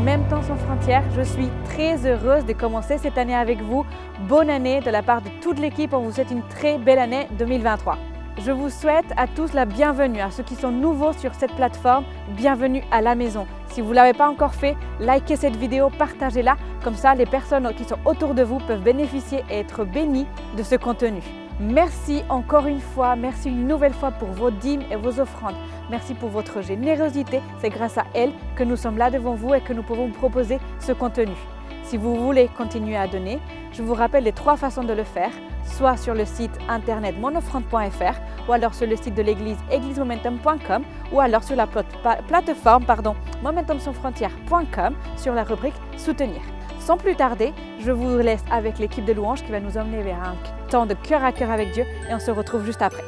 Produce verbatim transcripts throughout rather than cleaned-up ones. Momentum Sans Frontières. Je suis très heureuse de commencer cette année avec vous. Bonne année de la part de toute l'équipe. On vous souhaite une très belle année deux mille vingt-trois. Je vous souhaite à tous la bienvenue. À ceux qui sont nouveaux sur cette plateforme, bienvenue à la maison. Si vous ne l'avez pas encore fait, likez cette vidéo, partagez-la. Comme ça, les personnes qui sont autour de vous peuvent bénéficier et être bénies de ce contenu. Merci encore une fois, merci une nouvelle fois pour vos dîmes et vos offrandes. Merci pour votre générosité. C'est grâce à elle que nous sommes là devant vous et que nous pouvons vous proposer ce contenu. Si vous voulez continuer à donner, je vous rappelle les trois façons de le faire, soit sur le site internet monofront point F R ou alors sur le site de l'église église momentum point com ou alors sur la plateforme pardon, momentum sans frontières point com sur la rubrique Soutenir. Sans plus tarder, je vous laisse avec l'équipe de louanges qui va nous emmener vers un temps de cœur à cœur avec Dieu et on se retrouve juste après.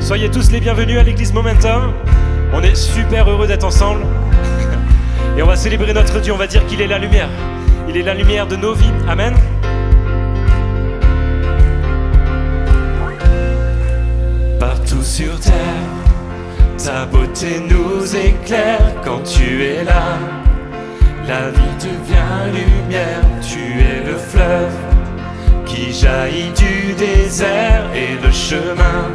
Soyez tous les bienvenus à l'église Momentum. On est super heureux d'être ensemble et on va célébrer notre Dieu. On va dire qu'il est la lumière. Il est la lumière de nos vies. Amen. Partout sur terre, ta beauté nous éclaire quand tu es là. La vie devient lumière, tu es le fleuve qui jaillit du désert et le chemin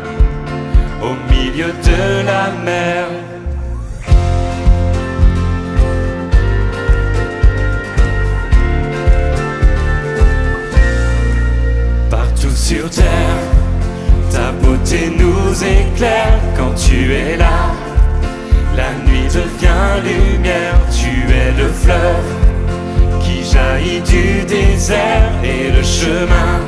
au milieu de la mer. Partout sur terre, ta beauté nous éclaire quand tu es là. La nuit devient lumière, tu es le fleuve qui jaillit du désert et le chemin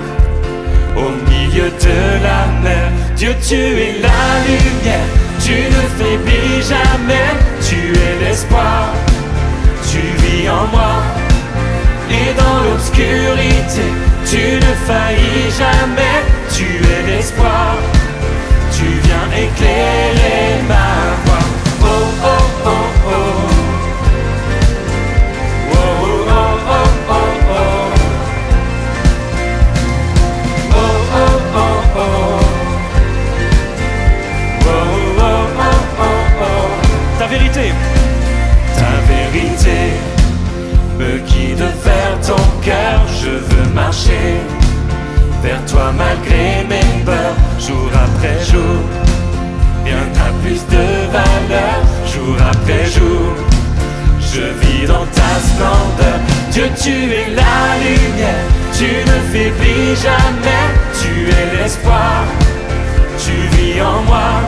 au milieu de la mer. Dieu, tu es la lumière, tu ne faiblis jamais, tu es l'espoir, tu vis en moi. Et dans l'obscurité, tu ne faillis jamais, tu es l'espoir, tu viens éclairer ma voix. Oh, oh, oh, oh. Ta vérité, ta vérité me guide vers ton cœur. Je veux marcher vers toi malgré mes peurs, jour après jour. Rien n'a plus de valeur, jour après jour. Je vis dans ta splendeur. Dieu, tu es la lumière, tu ne faiblis jamais, tu es l'espoir, tu vis en moi.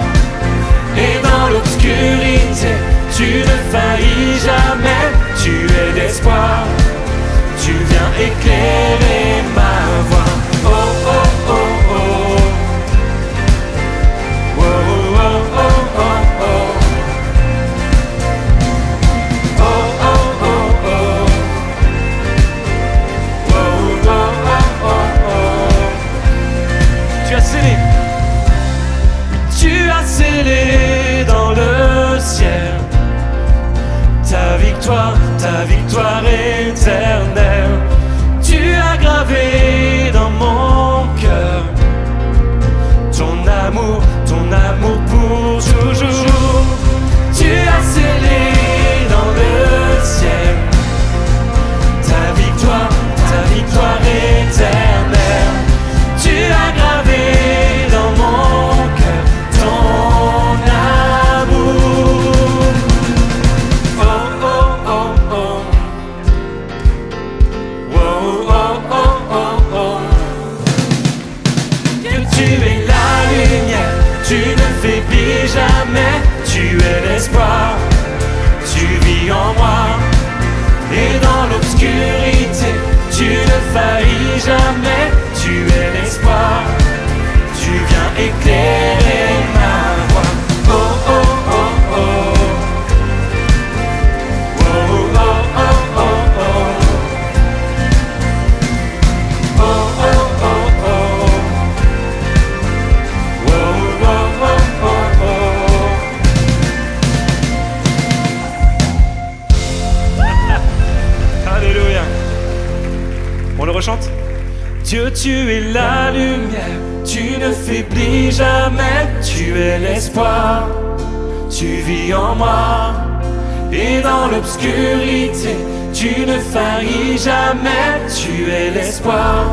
Et dans l'obscurité, tu ne faillis jamais, tu es l'espoir, tu viens éclairer ma voix. Oh, oh, oh, oh, oh, oh, oh, oh, oh, oh, oh, oh, oh, oh, oh, oh. Tu as scellé, tu as scellé ta victoire, ta victoire éternelle. Tu as gravé dans mon cœur ton amour, ton amour pour toujours. Tu as scellé dans le ciel ta victoire, ta victoire éternelle. Tu as gravé dans mon cœur ton amour. Jamais, tu es l'espoir, tu vis en moi. Et dans l'obscurité, tu ne faillis jamais, tu es l'espoir, tu viens éclairer ma voix. Oh, oh, oh, oh, oh, oh, oh, oh, oh, oh, oh, oh, oh, oh, oh, oh. On le rechante. Dieu, tu es la lumière, tu ne faiblis jamais, tu es l'espoir, tu vis en moi. et dans l'obscurité, tu ne faillis jamais, tu es l'espoir,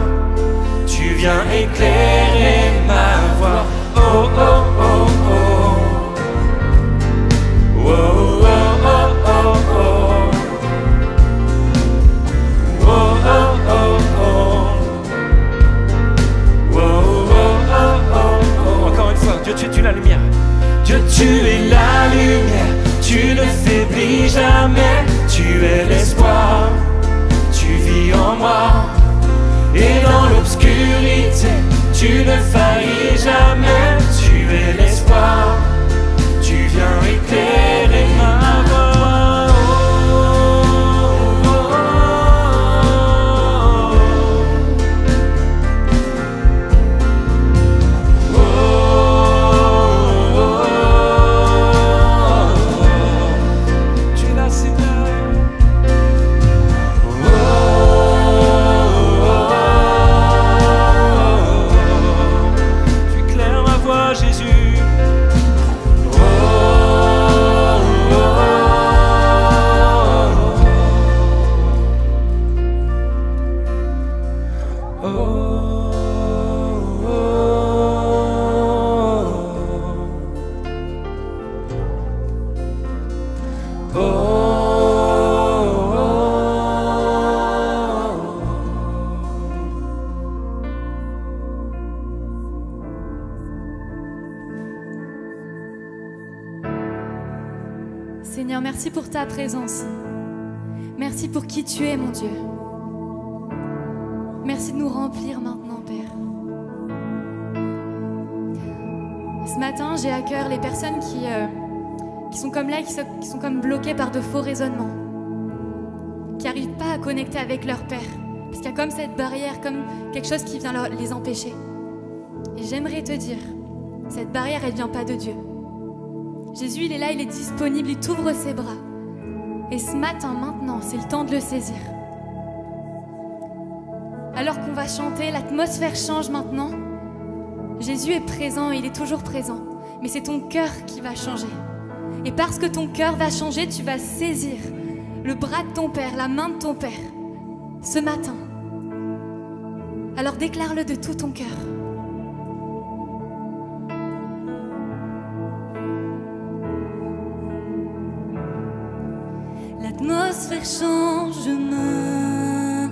tu viens éclairer ma voix. Oh oh oh oh. Oh oh oh oh oh. Oh oh oh oh. Oh oh oh oh. Encore une fois, Dieu, tu es la lumière. Dieu, tu es la lumière, tu ne faiblis jamais, tu es l'espoir, tu vis en moi, et dans l'obscurité, tu ne faillis jamais, tu es l'espoir, tu viens éclairer ma voix. Merci pour ta présence. Merci pour qui tu es, mon Dieu. Merci de nous remplir maintenant, Père. Ce matin, j'ai à cœur les personnes qui, euh, qui sont comme là, qui sont, qui sont comme bloquées par de faux raisonnements, qui n'arrivent pas à connecter avec leur Père, parce qu'il y a comme cette barrière, comme quelque chose qui vient leur, les empêcher. Et j'aimerais te dire, cette barrière, elle ne vient pas de Dieu. Jésus, il est là, il est disponible, il t'ouvre ses bras. Et ce matin, maintenant, c'est le temps de le saisir. Alors qu'on va chanter, l'atmosphère change maintenant. Jésus est présent, il est toujours présent. Mais c'est ton cœur qui va changer. Et parce que ton cœur va changer, tu vas saisir le bras de ton Père, la main de ton Père, ce matin. Alors déclare-le de tout ton cœur. L'atmosphère change maintenant,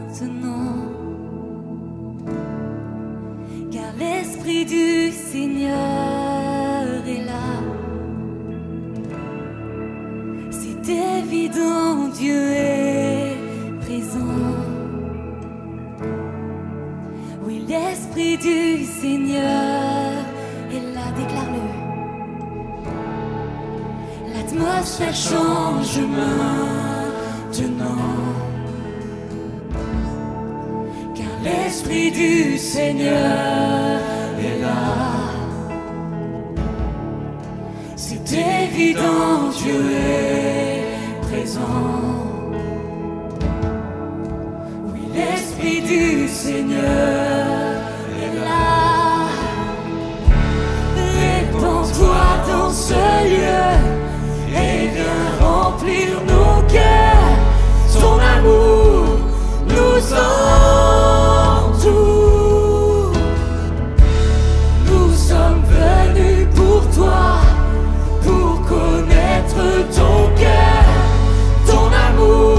car l'Esprit du Seigneur est là. C'est évident, Dieu est présent. Oui, l'Esprit du Seigneur est là, déclare-le. L'atmosphère change maintenant, car l'Esprit du Seigneur est là. C'est évident, Dieu est présent. Oui, l'Esprit du Seigneur est là. Répands-toi dans ce lieu et viens remplir nos cœurs. Ton amour nous entoure. Nous sommes venus pour toi, pour connaître ton cœur. Ton amour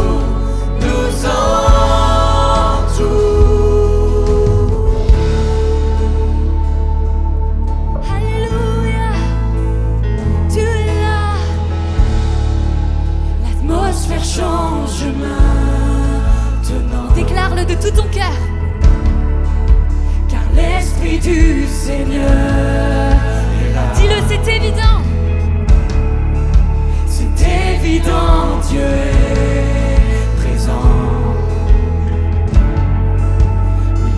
nous entoure. Alléluia, tu es là. L'atmosphère change maintenant. Déclare-le de tout ton cœur, car l'Esprit du Seigneur est là. Dis-le, c'est évident. C'est évident, Dieu est présent.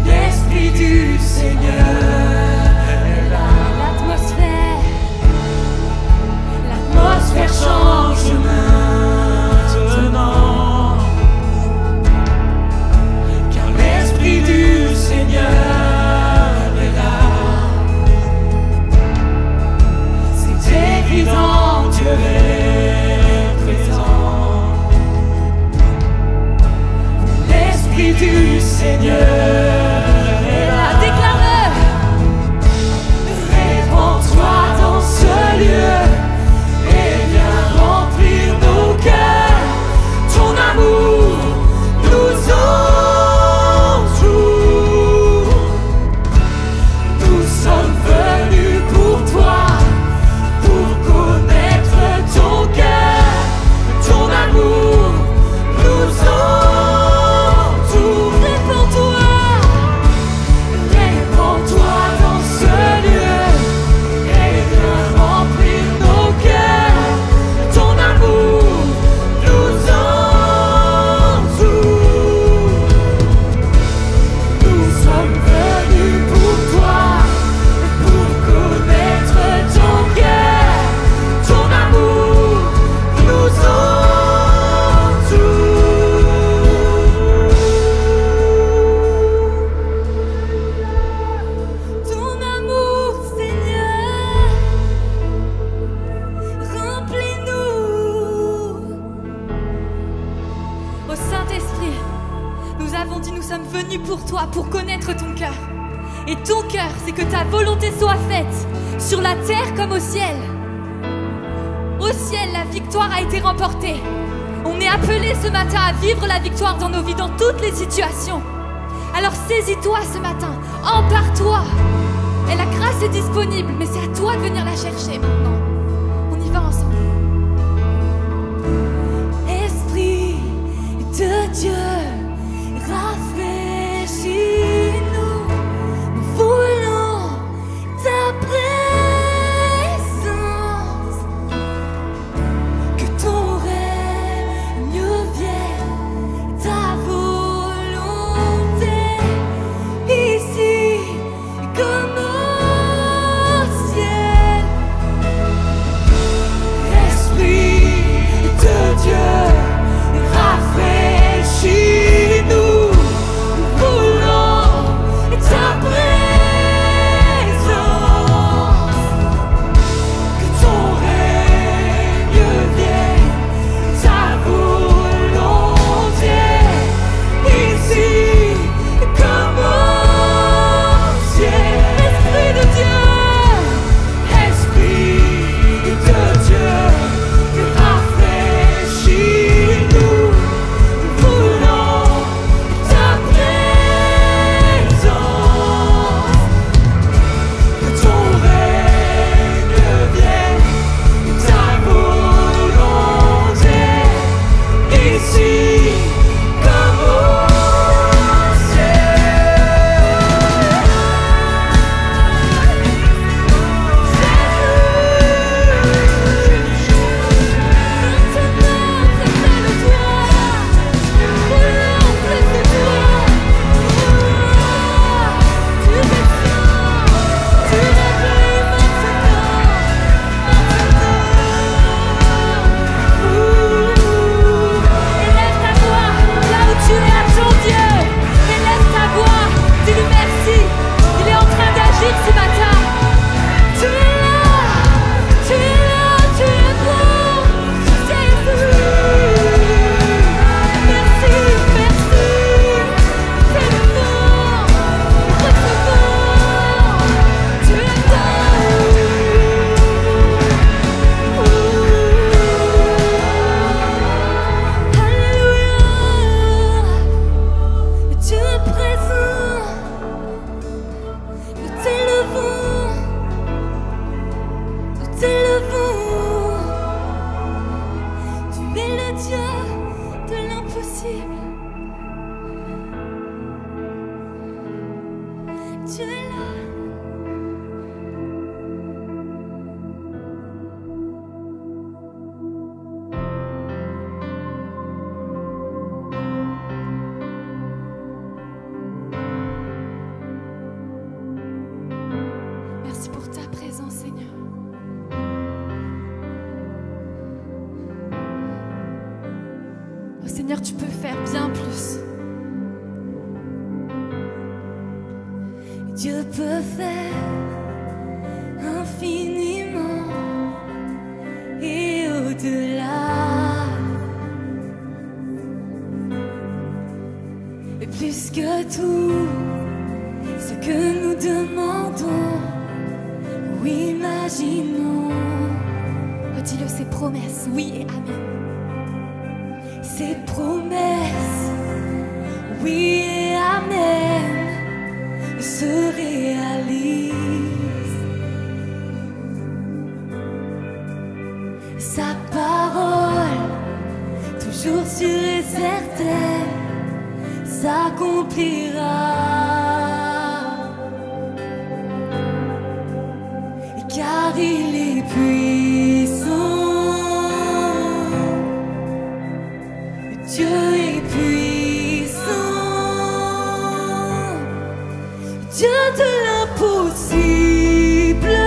L'Esprit du Seigneur est là. L'atmosphère, l'atmosphère change maintenant. L'Esprit du Seigneur est là. du Seigneur est là. Déclare-le. Répands-toi dans ce lieu. Sur la terre comme au ciel. Au ciel, la victoire a été remportée. On est appelé ce matin à vivre la victoire dans nos vies, dans toutes les situations. Alors saisis-toi ce matin, empare-toi. Et la grâce est disponible, mais c'est à toi de venir la chercher maintenant. On y va ensemble. Esprit de Dieu, rafraîchis-nous. Nous voulons ta présence. Please. que tout ce que nous demandons ou imaginons. Redis-le, ses promesses, oui et amen. Ses promesses, oui et amen, se réalisent. Sa parole, toujours sûre et certaine, s'accomplira, car il est puissant, Dieu est puissant, Dieu de l'impossible,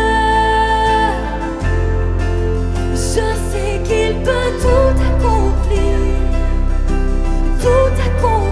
je sais qu'il peut tout accomplir, tout accomplir.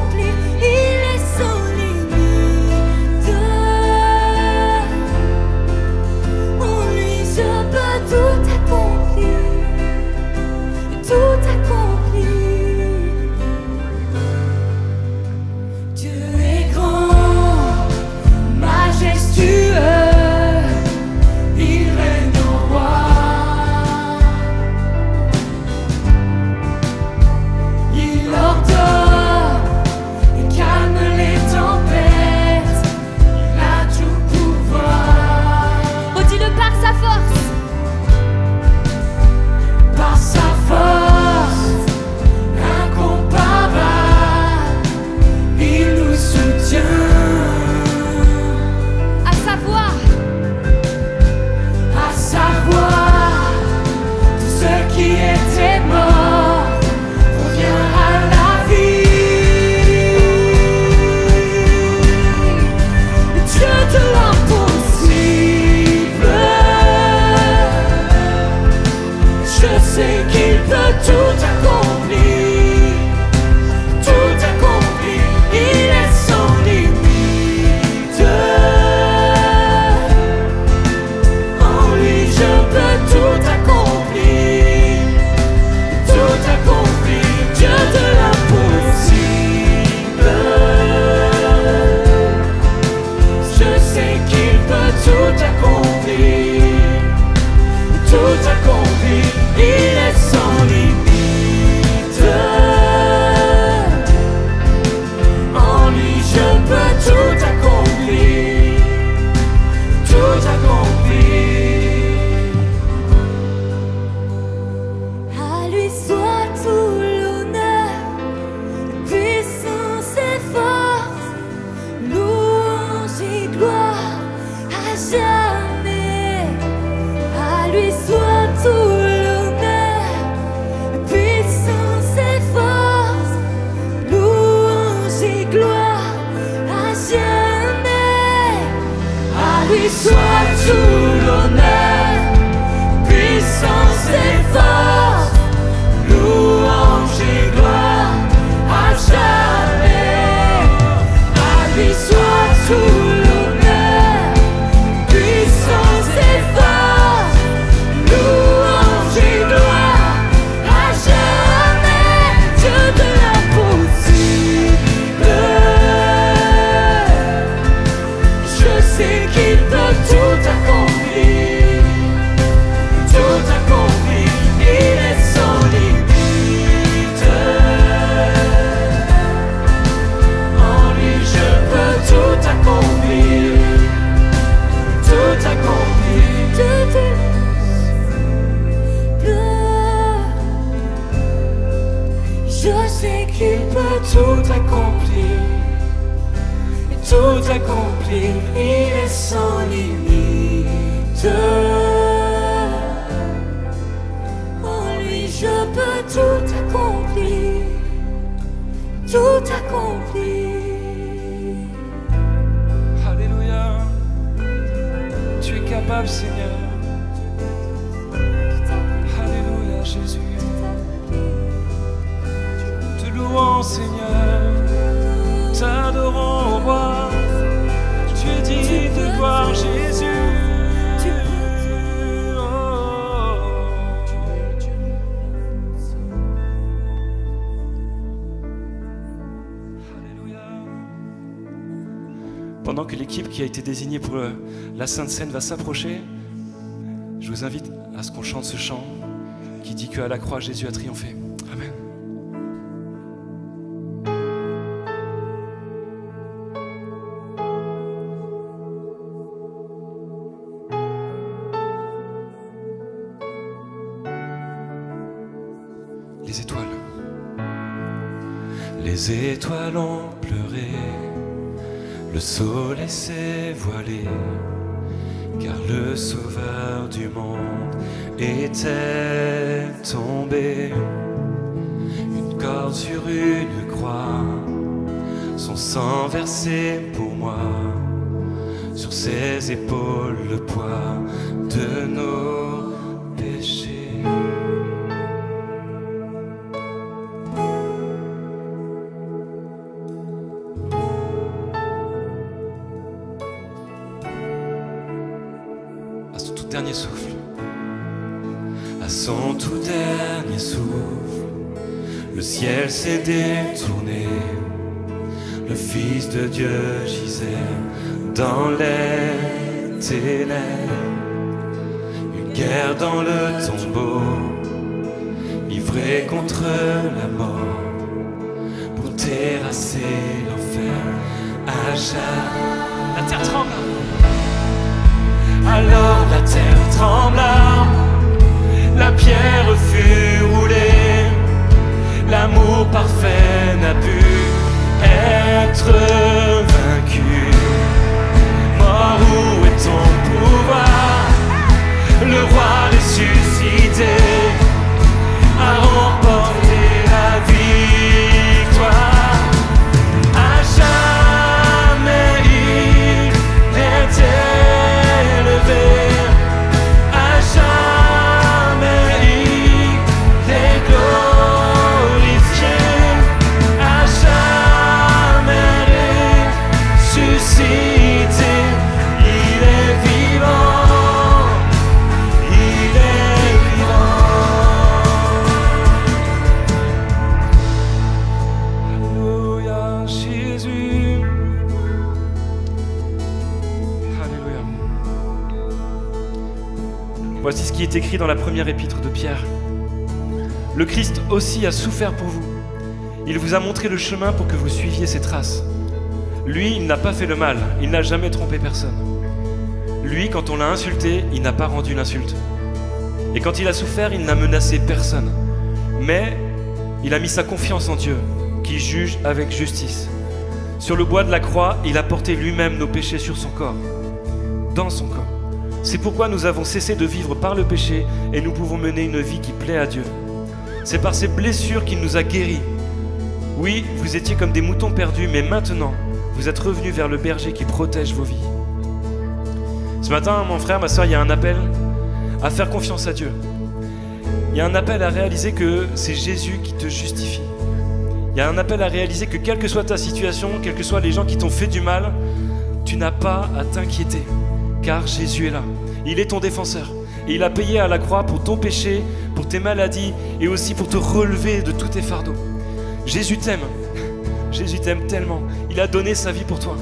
Pendant que l'équipe qui a été désignée pour la Sainte Seine va s'approcher, je vous invite à ce qu'on chante ce chant qui dit qu'à la croix, Jésus a triomphé. Amen. Les étoiles. Les étoiles ont pleuré, le soleil s'est voilé, car le sauveur du monde était tombé. Une corde sur une croix, son sang versé pour moi, sur ses épaules le poids de nos péchés. Souffle. À son tout dernier souffle, le ciel s'est détourné, le Fils de Dieu gisait dans les ténèbres. Une guerre dans le tombeau, livré contre la mort, pour terrasser l'enfer à jamais. La terre tremble. Alors la terre trembla, la pierre fut roulée, l'amour parfait n'a pu être vaincu. Mort, où est ton pouvoir? Le roi ressuscité a remporté la victoire. À jamais il était écrit dans la première épître de Pierre. Le Christ aussi a souffert pour vous. Il vous a montré le chemin pour que vous suiviez ses traces. Lui, il n'a pas fait le mal, il n'a jamais trompé personne. Lui, quand on l'a insulté, il n'a pas rendu l'insulte. Et quand il a souffert, il n'a menacé personne. Mais il a mis sa confiance en Dieu, qui juge avec justice. Sur le bois de la croix, il a porté lui-même nos péchés sur son corps, dans son corps. C'est pourquoi nous avons cessé de vivre par le péché et nous pouvons mener une vie qui plaît à Dieu. C'est par ses blessures qu'il nous a guéris. Oui, vous étiez comme des moutons perdus, mais maintenant, vous êtes revenus vers le berger qui protège vos vies. Ce matin, mon frère, ma soeur, il y a un appel à faire confiance à Dieu. Il y a un appel à réaliser que c'est Jésus qui te justifie. Il y a un appel à réaliser que quelle que soit ta situation, quels que soient les gens qui t'ont fait du mal, tu n'as pas à t'inquiéter. Car Jésus est là, il est ton défenseur et il a payé à la croix pour ton péché, pour tes maladies et aussi pour te relever de tous tes fardeaux. Jésus t'aime, Jésus t'aime tellement, il a donné sa vie pour toi.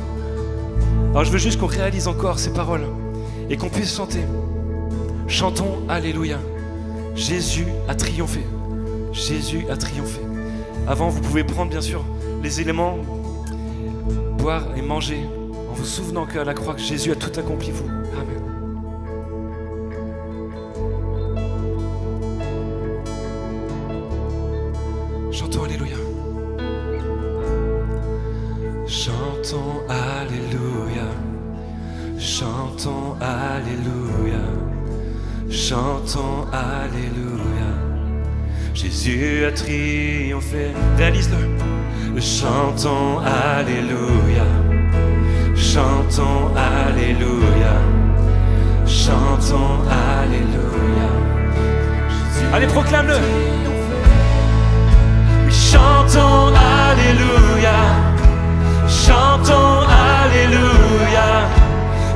Alors je veux juste qu'on réalise encore ces paroles et qu'on puisse chanter. Chantons Alléluia, Jésus a triomphé, Jésus a triomphé. Avant vous pouvez prendre bien sûr les éléments, boire et manger, en vous souvenant qu'à la croix, Jésus a tout accompli pour vous. Amen. Chantons Alléluia. Chantons Alléluia. Chantons Alléluia. Chantons Alléluia. Jésus a triomphé. Réalise-le. Chantons Alléluia. Chantons Alléluia, chantons Alléluia. Allez, proclame-le. Chantons Alléluia, chantons Alléluia,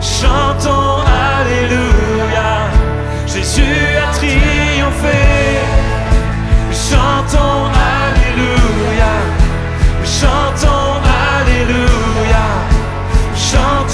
chantons Alléluia. Jésus a triomphé. Chantons Alléluia, chantons Alléluia. Chantons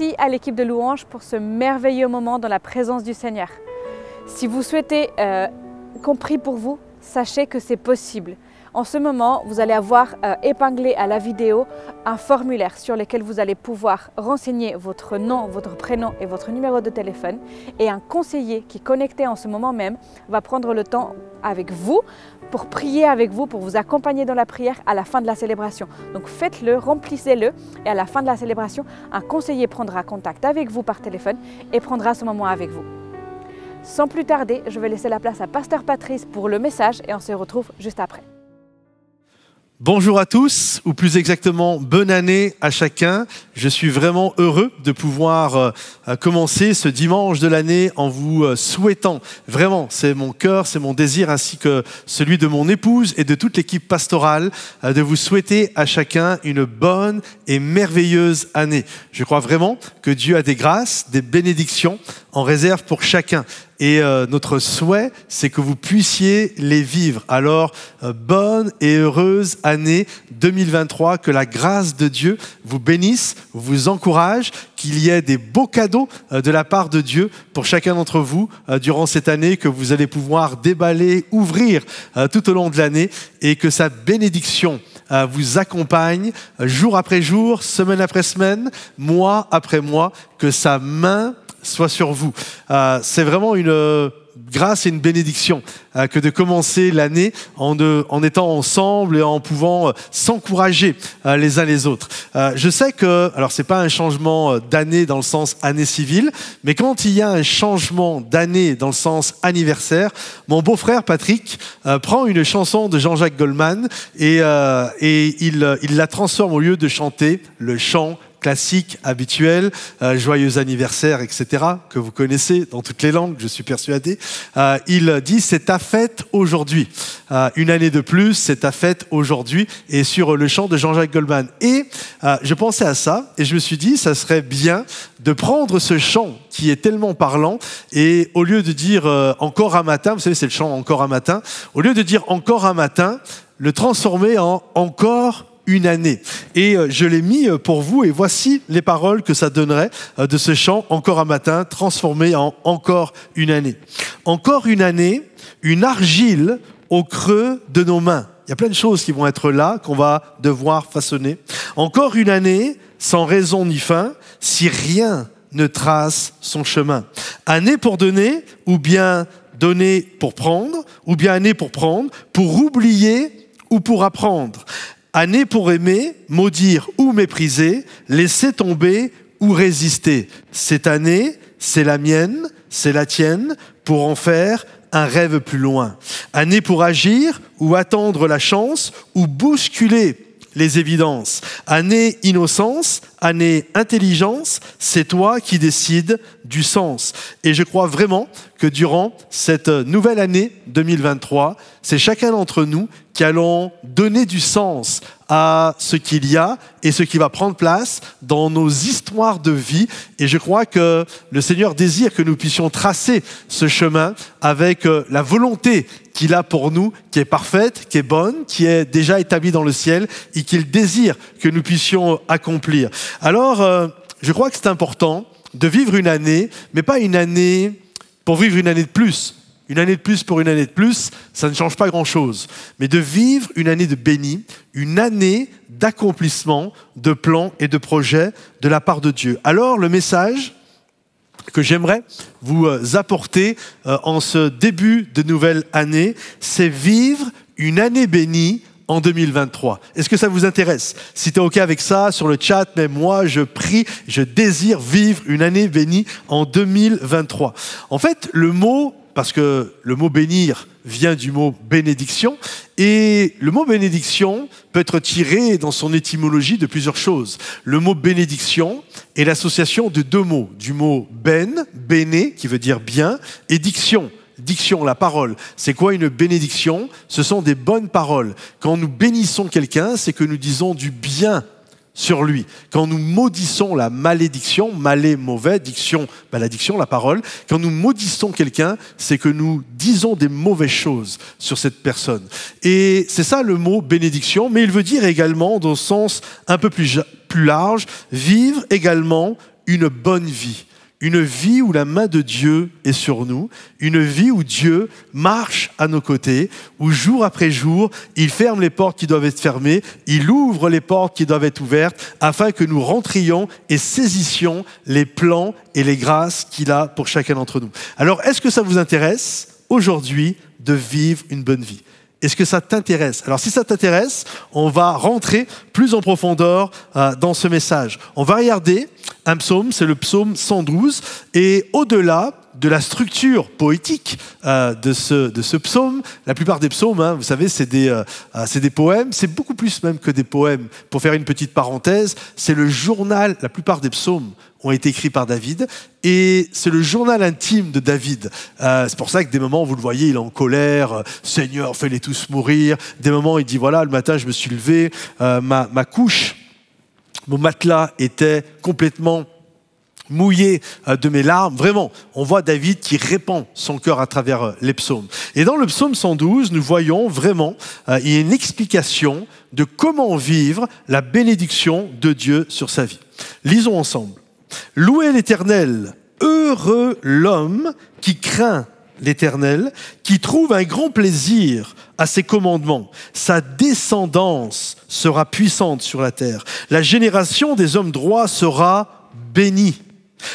Merci à l'équipe de louanges pour ce merveilleux moment dans la présence du Seigneur. Si vous souhaitez euh, qu'on prie pour vous, sachez que c'est possible. En ce moment, vous allez avoir euh, épinglé à la vidéo un formulaire sur lequel vous allez pouvoir renseigner votre nom, votre prénom et votre numéro de téléphone. Et un conseiller qui est connecté en ce moment même va prendre le temps avec vous pour prier avec vous, pour vous accompagner dans la prière à la fin de la célébration. Donc faites-le, remplissez-le et à la fin de la célébration, un conseiller prendra contact avec vous par téléphone et prendra ce moment avec vous. Sans plus tarder, je vais laisser la place à Pasteur Patrice pour le message et on se retrouve juste après. Bonjour à tous, ou plus exactement, bonne année à chacun. Je suis vraiment heureux de pouvoir euh, commencer ce dimanche de l'année en vous euh, souhaitant. Vraiment, c'est mon cœur, c'est mon désir, ainsi que celui de mon épouse et de toute l'équipe pastorale, euh, de vous souhaiter à chacun une bonne et merveilleuse année. Je crois vraiment que Dieu a des grâces, des bénédictions en réserve pour chacun. Et euh, notre souhait, c'est que vous puissiez les vivre. Alors, euh, bonne et heureuse année deux mille vingt-trois, que la grâce de Dieu vous bénisse, vous encourage, qu'il y ait des beaux cadeaux euh, de la part de Dieu pour chacun d'entre vous euh, durant cette année, que vous allez pouvoir déballer, ouvrir euh, tout au long de l'année, et que sa bénédiction euh, vous accompagne euh, jour après jour, semaine après semaine, mois après mois, que sa main soit sur vous. Euh, c'est vraiment une euh, grâce et une bénédiction euh, que de commencer l'année en, en étant ensemble et en pouvant euh, s'encourager euh, les uns les autres. Euh, je sais que, alors c'est pas un changement d'année dans le sens année civile, mais quand il y a un changement d'année dans le sens anniversaire, mon beau-frère Patrick euh, prend une chanson de Jean-Jacques Goldman et, euh, et il, il la transforme, au lieu de chanter le chant classique, habituel, euh, joyeux anniversaire, et cetera, que vous connaissez dans toutes les langues, je suis persuadé. Euh, il dit, c'est ta fête aujourd'hui. Euh, une année de plus, c'est ta fête aujourd'hui, et sur le chant de Jean-Jacques Goldman. Et euh, je pensais à ça, et je me suis dit, ça serait bien de prendre ce chant qui est tellement parlant, et au lieu de dire euh, encore un matin, vous savez, c'est le chant encore un matin, au lieu de dire encore un matin, le transformer en encore une année. Et je l'ai mis pour vous, et voici les paroles que ça donnerait de ce chant, encore un matin, transformé en encore une année. Encore une année, une argile au creux de nos mains. Il y a plein de choses qui vont être là, qu'on va devoir façonner. Encore une année, sans raison ni fin, si rien ne trace son chemin. Année pour donner, ou bien donner pour prendre, ou bien année pour prendre, pour oublier ou pour apprendre. Année pour aimer, maudire ou mépriser, laisser tomber ou résister. Cette année, c'est la mienne, c'est la tienne, pour en faire un rêve plus loin. Année pour agir ou attendre la chance ou bousculer les évidences. Année innocence, année intelligence, c'est toi qui décides du sens. Et je crois vraiment que durant cette nouvelle année deux mille vingt-trois, c'est chacun d'entre nous qui allons donner du sens à ce qu'il y a et ce qui va prendre place dans nos histoires de vie. Et je crois que le Seigneur désire que nous puissions tracer ce chemin avec la volonté qu'il a pour nous, qui est parfaite, qui est bonne, qui est déjà établie dans le ciel et qu'il désire que nous puissions accomplir. Alors, euh, je crois que c'est important de vivre une année, mais pas une année pour vivre une année de plus. Une année de plus pour une année de plus, ça ne change pas grand-chose. Mais de vivre une année de béni, une année d'accomplissement, de plans et de projets de la part de Dieu. Alors, le message que j'aimerais vous apporter euh, en ce début de nouvelle année, c'est vivre une année bénie en deux mille vingt-trois. Est-ce que ça vous intéresse? Si tu es OK avec ça, sur le chat, même moi, je prie, je désire vivre une année bénie en deux mille vingt-trois. En fait, le mot, parce que le mot bénir vient du mot bénédiction, et le mot bénédiction peut être tiré dans son étymologie de plusieurs choses. Le mot bénédiction est l'association de deux mots, du mot ben, béné, qui veut dire bien, et diction. Diction, la parole. C'est quoi une bénédiction? Ce sont des bonnes paroles. Quand nous bénissons quelqu'un, c'est que nous disons du bien sur lui. Quand nous maudissons la malédiction, malé, mauvais, diction, malédiction, la parole, quand nous maudissons quelqu'un, c'est que nous disons des mauvaises choses sur cette personne. Et c'est ça le mot bénédiction, mais il veut dire également, dans le sens un peu plus, plus large, vivre également une bonne vie. Une vie où la main de Dieu est sur nous, une vie où Dieu marche à nos côtés, où jour après jour, il ferme les portes qui doivent être fermées, il ouvre les portes qui doivent être ouvertes, afin que nous rentrions et saisissions les plans et les grâces qu'il a pour chacun d'entre nous. Alors, est-ce que ça vous intéresse, aujourd'hui, de vivre une bonne vie ? Est-ce que ça t'intéresse? Alors si ça t'intéresse, on va rentrer plus en profondeur euh, dans ce message. On va regarder un psaume, c'est le psaume cent douze, et au-delà de la structure poétique euh, de, ce, de ce psaume, la plupart des psaumes, hein, vous savez, c'est des, euh, c'est des poèmes, c'est beaucoup plus même que des poèmes. Pour faire une petite parenthèse, c'est le journal, la plupart des psaumes ont été écrits par David, et c'est le journal intime de David. Euh, c'est pour ça que des moments, vous le voyez, il est en colère, euh, « Seigneur, fais-les tous mourir », des moments, il dit « Voilà, le matin, je me suis levé, euh, ma, ma couche, mon matelas était complètement mouillé de mes larmes. » Vraiment, on voit David qui répand son cœur à travers les psaumes. Et dans le psaume cent douze, nous voyons vraiment, euh, il y a une explication de comment vivre la bénédiction de Dieu sur sa vie. Lisons ensemble. « Louez l'Éternel, heureux l'homme qui craint l'Éternel, qui trouve un grand plaisir à ses commandements. Sa descendance sera puissante sur la terre. La génération des hommes droits sera bénie. »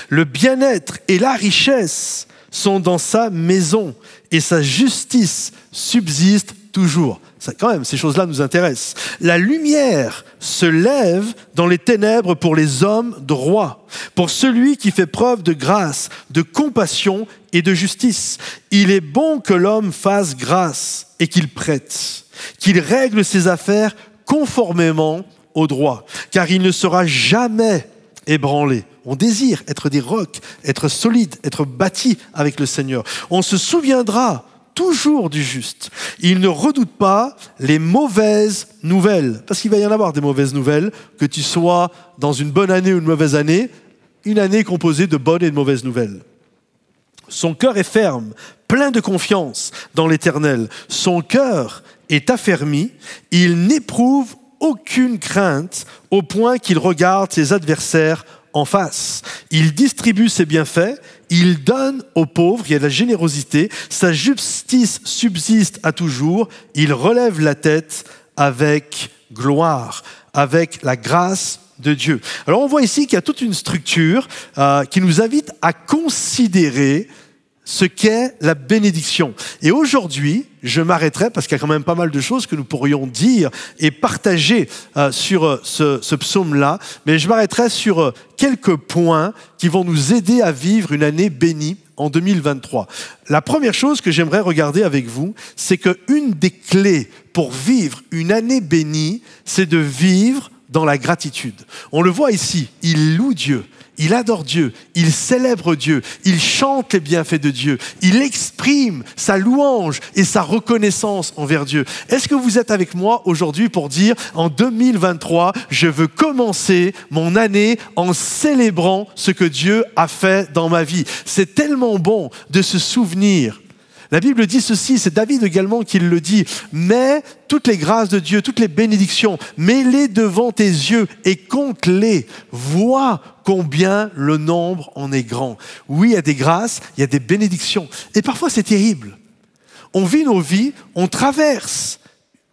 Le bien-être et la richesse sont dans sa maison et sa justice subsiste toujours. Ça, quand même, ces choses-là nous intéressent. La lumière se lève dans les ténèbres pour les hommes droits, pour celui qui fait preuve de grâce, de compassion et de justice. Il est bon que l'homme fasse grâce et qu'il prête, qu'il règle ses affaires conformément au droit, car il ne sera jamais ébranlé. On désire être des rocs, être solides, être bâtis avec le Seigneur. On se souviendra toujours du juste. Il ne redoute pas les mauvaises nouvelles. Parce qu'il va y en avoir des mauvaises nouvelles, que tu sois dans une bonne année ou une mauvaise année, une année composée de bonnes et de mauvaises nouvelles. Son cœur est ferme, plein de confiance dans l'Éternel. Son cœur est affermi, il n'éprouve aucune crainte au point qu'il regarde ses adversaires en face. Il distribue ses bienfaits, il donne aux pauvres, il y a de la générosité, sa justice subsiste à toujours, il relève la tête avec gloire, avec la grâce de Dieu. Alors on voit ici qu'il y a toute une structure euh, qui nous invite à considérer ce qu'est la bénédiction. Et aujourd'hui, je m'arrêterai parce qu'il y a quand même pas mal de choses que nous pourrions dire et partager euh, sur euh, ce, ce psaume-là, mais je m'arrêterai sur euh, quelques points qui vont nous aider à vivre une année bénie en deux mille vingt-trois. La première chose que j'aimerais regarder avec vous, c'est qu'une des clés pour vivre une année bénie, c'est de vivre dans la gratitude. On le voit ici, il loue Dieu. Il adore Dieu, il célèbre Dieu, il chante les bienfaits de Dieu, il exprime sa louange et sa reconnaissance envers Dieu. Est-ce que vous êtes avec moi aujourd'hui pour dire en deux mille vingt-trois, je veux commencer mon année en célébrant ce que Dieu a fait dans ma vie? C'est tellement bon de se souvenir. La Bible dit ceci, c'est David également qui le dit, « Mets toutes les grâces de Dieu, toutes les bénédictions, mets-les devant tes yeux et compte-les. Vois combien le nombre en est grand. » Oui, il y a des grâces, il y a des bénédictions. Et parfois, c'est terrible. On vit nos vies, on traverse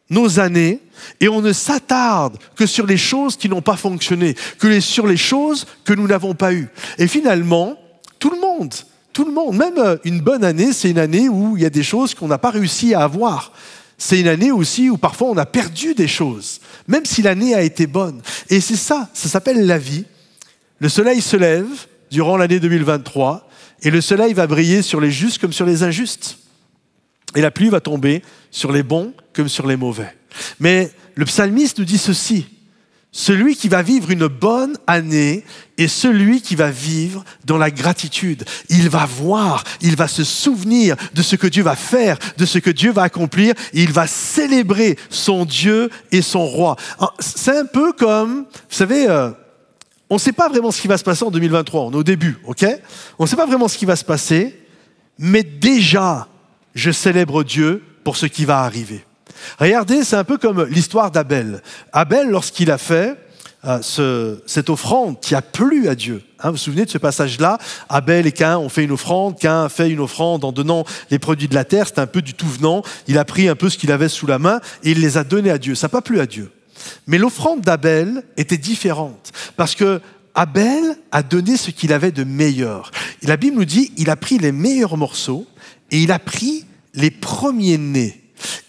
nos années et on ne s'attarde que sur les choses qui n'ont pas fonctionné, que sur les choses que nous n'avons pas eues. Et finalement, tout le monde... Tout le monde, même une bonne année, c'est une année où il y a des choses qu'on n'a pas réussi à avoir. C'est une année aussi où parfois on a perdu des choses, même si l'année a été bonne. Et c'est ça, ça s'appelle la vie. Le soleil se lève durant l'année deux mille vingt-trois et le soleil va briller sur les justes comme sur les injustes. Et la pluie va tomber sur les bons comme sur les mauvais. Mais le psalmiste nous dit ceci. Celui qui va vivre une bonne année est celui qui va vivre dans la gratitude. Il va voir, il va se souvenir de ce que Dieu va faire, de ce que Dieu va accomplir. Il va célébrer son Dieu et son roi. C'est un peu comme, vous savez, euh, on ne sait pas vraiment ce qui va se passer en deux mille vingt-trois, on est au début, ok? On ne sait pas vraiment ce qui va se passer, mais déjà, je célèbre Dieu pour ce qui va arriver. Regardez, c'est un peu comme l'histoire d'Abel. Abel, lorsqu'il a fait euh, ce, cette offrande qui a plu à Dieu, Hein, vous vous souvenez de ce passage-là? Abel et Caïn ont fait une offrande. Caïn a fait une offrande en donnant les produits de la terre. C'était un peu du tout venant. Il a pris un peu ce qu'il avait sous la main et il les a donnés à Dieu. Ça n'a pas plu à Dieu. Mais l'offrande d'Abel était différente parce que Abel a donné ce qu'il avait de meilleur. Et la Bible nous dit qu'il a pris les meilleurs morceaux et il a pris les premiers-nés.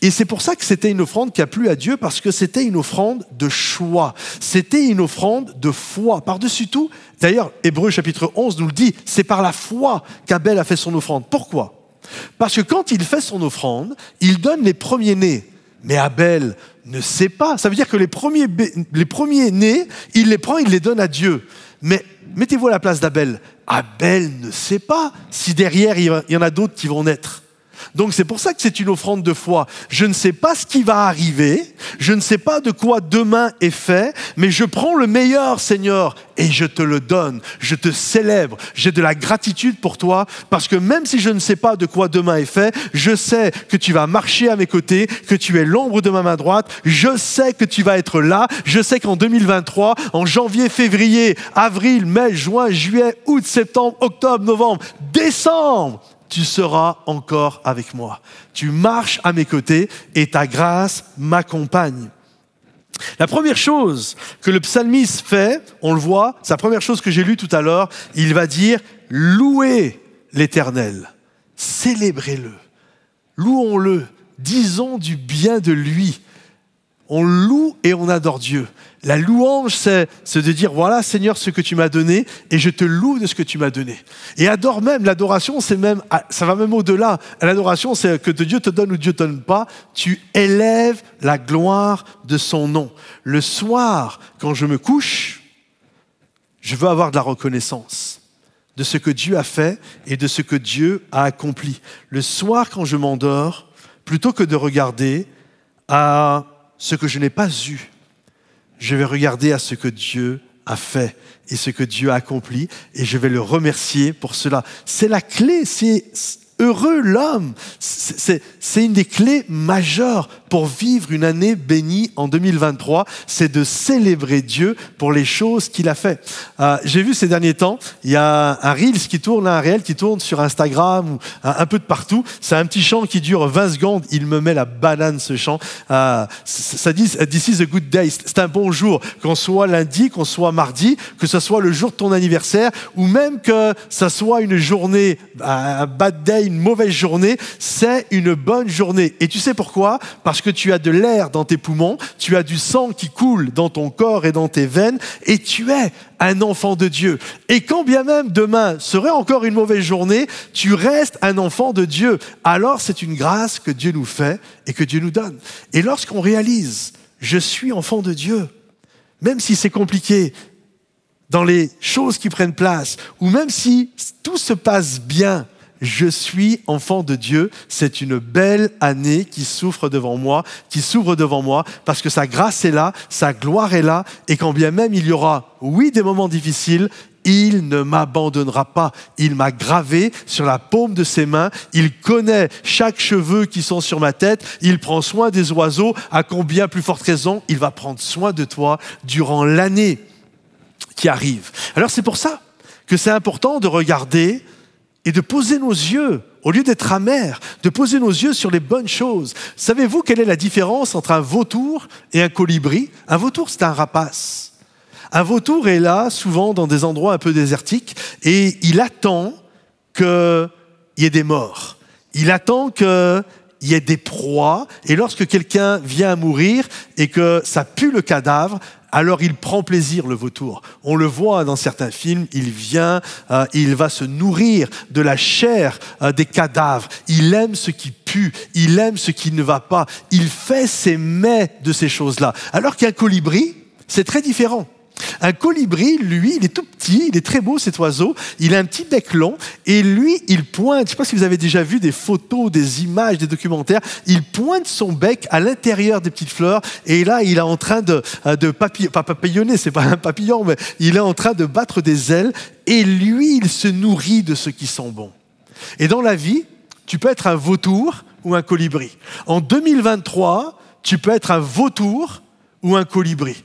Et c'est pour ça que c'était une offrande qui a plu à Dieu, parce que c'était une offrande de choix, c'était une offrande de foi. Par-dessus tout, d'ailleurs, Hébreux chapitre onze nous le dit, c'est par la foi qu'Abel a fait son offrande. Pourquoi? Parce que quand il fait son offrande, il donne les premiers-nés. Mais Abel ne sait pas. Ça veut dire que les premiers, les premiers-nés, il les prend, il les donne à Dieu. Mais mettez-vous à la place d'Abel. Abel ne sait pas si derrière, il y en a d'autres qui vont naître. Donc c'est pour ça que c'est une offrande de foi. Je ne sais pas ce qui va arriver, je ne sais pas de quoi demain est fait, mais je prends le meilleur, Seigneur, et je te le donne, je te célèbre, j'ai de la gratitude pour toi, parce que même si je ne sais pas de quoi demain est fait, je sais que tu vas marcher à mes côtés, que tu es l'ombre de ma main droite, je sais que tu vas être là, je sais qu'en deux mille vingt-trois, en janvier, février, avril, mai, juin, juillet, août, septembre, octobre, novembre, décembre, tu seras encore avec moi. Tu marches à mes côtés et ta grâce m'accompagne. La première chose que le psalmiste fait, on le voit, c'est la première chose que j'ai lue tout à l'heure, il va dire « Louez l'Éternel, célébrez-le, louons-le, disons du bien de lui. » On loue et on adore Dieu. La louange, c'est de dire, voilà Seigneur ce que tu m'as donné et je te loue de ce que tu m'as donné. Et adore même, l'adoration, c'est même, ça va même au-delà. L'adoration, c'est que Dieu te donne ou Dieu te donne pas, tu élèves la gloire de son nom. Le soir, quand je me couche, je veux avoir de la reconnaissance de ce que Dieu a fait et de ce que Dieu a accompli. Le soir, quand je m'endors, plutôt que de regarder à ce que je n'ai pas eu, je vais regarder à ce que Dieu a fait et ce que Dieu a accompli et je vais le remercier pour cela. C'est la clé, c'est heureux l'homme. C'est une des clés majeures pour vivre une année bénie en deux mille vingt-trois, c'est de célébrer Dieu pour les choses qu'il a fait. Euh, J'ai vu ces derniers temps, il y a un Reels qui tourne, un réel qui tourne sur Instagram, ou un, un peu de partout. C'est un petit chant qui dure vingt secondes, il me met la banane ce chant. Euh, ça dit « This is a good day », c'est un bon jour, qu'on soit lundi, qu'on soit mardi, que ce soit le jour de ton anniversaire, ou même que ça soit une journée, un bad day, une mauvaise journée, c'est une bonne journée. Et tu sais pourquoi? Parce que tu as de l'air dans tes poumons, tu as du sang qui coule dans ton corps et dans tes veines, et tu es un enfant de Dieu. Et quand bien même demain serait encore une mauvaise journée, tu restes un enfant de Dieu. Alors c'est une grâce que Dieu nous fait et que Dieu nous donne. Et lorsqu'on réalise, je suis enfant de Dieu, même si c'est compliqué, dans les choses qui prennent place, ou même si tout se passe bien, je suis enfant de Dieu, c'est une belle année qui s'ouvre devant moi, qui s'ouvre devant moi, parce que sa grâce est là, sa gloire est là, et quand bien même il y aura, oui, des moments difficiles, il ne m'abandonnera pas. Il m'a gravé sur la paume de ses mains. Il connaît chaque cheveu qui sont sur ma tête. Il prend soin des oiseaux. À combien plus forte raison, il va prendre soin de toi durant l'année qui arrive. Alors c'est pour ça que c'est important de regarder et de poser nos yeux, au lieu d'être amers, de poser nos yeux sur les bonnes choses. Savez-vous quelle est la différence entre un vautour et un colibri? Un vautour, c'est un rapace. Un vautour est là, souvent dans des endroits un peu désertiques, et il attend qu'il y ait des morts. Il attend que... il y a des proies, et lorsque quelqu'un vient à mourir et que ça pue le cadavre, alors il prend plaisir, le vautour. On le voit dans certains films, il vient, euh, il va se nourrir de la chair euh, des cadavres. Il aime ce qui pue, il aime ce qui ne va pas. Il fait ses mets de ces choses-là. Alors qu'un colibri, c'est très différent. Un colibri, lui, il est tout petit, il est très beau cet oiseau, il a un petit bec long et lui, il pointe, je ne sais pas si vous avez déjà vu des photos, des images, des documentaires, il pointe son bec à l'intérieur des petites fleurs et là, il est en train de, de papillon, pas papillonner, c'est pas un papillon, mais il est en train de battre des ailes et lui, il se nourrit de ceux qui sont bons. Et dans la vie, tu peux être un vautour ou un colibri. En deux mille vingt-trois, tu peux être un vautour ou un colibri.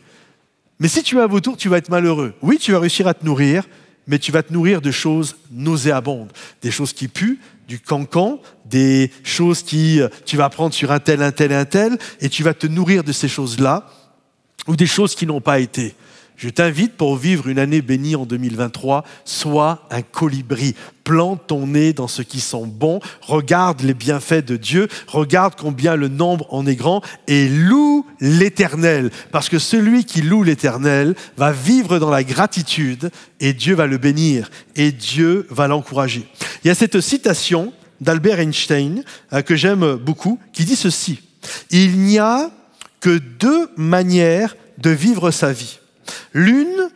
Mais si tu es un vautour, tu vas être malheureux. Oui, tu vas réussir à te nourrir, mais tu vas te nourrir de choses nauséabondes, des choses qui puent, du cancan, des choses qui tu vas apprendre sur un tel, un tel et un tel, et tu vas te nourrir de ces choses-là, ou des choses qui n'ont pas été. Je t'invite, pour vivre une année bénie en deux mille vingt-trois, sois un colibri. Plante ton nez dans ce qui sent bon, regarde les bienfaits de Dieu, regarde combien le nombre en est grand et loue l'Éternel. Parce que celui qui loue l'Éternel va vivre dans la gratitude et Dieu va le bénir et Dieu va l'encourager. Il y a cette citation d'Albert Einstein que j'aime beaucoup qui dit ceci. « Il n'y a que deux manières de vivre sa vie. » L'une